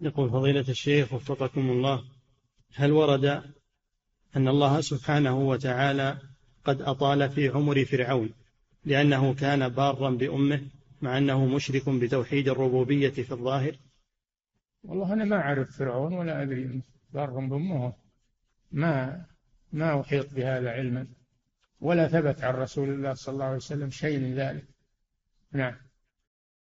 يقول فضيلة الشيخ وفقكم الله، هل ورد أن الله سبحانه وتعالى قد أطال في عمر فرعون لأنه كان بارا بأمه مع أنه مشرك بتوحيد الربوبية في الظاهر؟ والله أنا ما أعرف فرعون ولا أدري بارا بأمه، ما أحيط بهذا علما، ولا ثبت عن رسول الله صلى الله عليه وسلم شيء من ذلك. نعم.